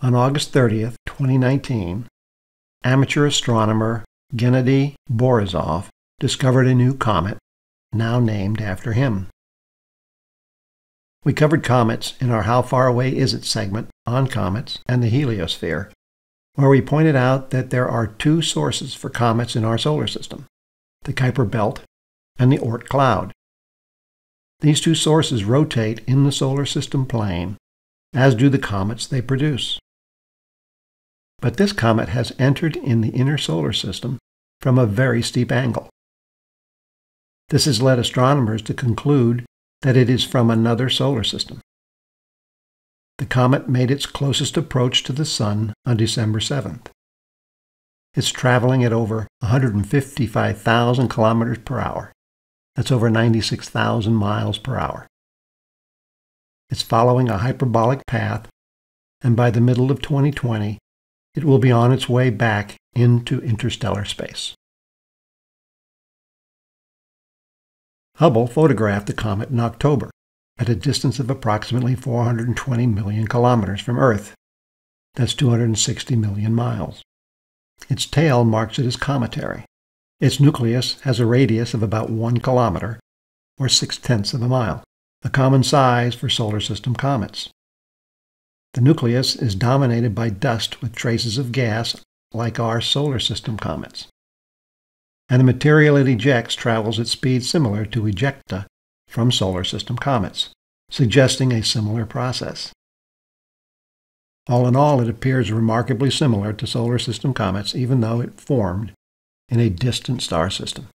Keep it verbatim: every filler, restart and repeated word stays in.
On August thirtieth, twenty nineteen, amateur astronomer Gennady Borisov discovered a new comet, now named after him. We covered comets in our How Far Away Is It segment on comets and the heliosphere, where we pointed out that there are two sources for comets in our solar system, the Kuiper Belt and the Oort Cloud. These two sources rotate in the solar system plane, as do the comets they produce. But this comet has entered in the inner solar system from a very steep angle. This has led astronomers to conclude that it is from another solar system. The comet made its closest approach to the Sun on December seventh. It's traveling at over one hundred fifty-five thousand kilometers per hour. That's over ninety-six thousand miles per hour. It's following a hyperbolic path, and by the middle of twenty twenty, it will be on its way back into interstellar space. Hubble photographed the comet in October, at a distance of approximately four hundred twenty million kilometers from Earth. That's two hundred sixty million miles. Its tail marks it as cometary. Its nucleus has a radius of about one kilometer, or six-tenths of a mile, a common size for solar system comets. The nucleus is dominated by dust with traces of gas, like our solar system comets. And the material it ejects travels at speeds similar to ejecta from solar system comets, suggesting a similar process. All in all, it appears remarkably similar to solar system comets, even though it formed in a distant star system.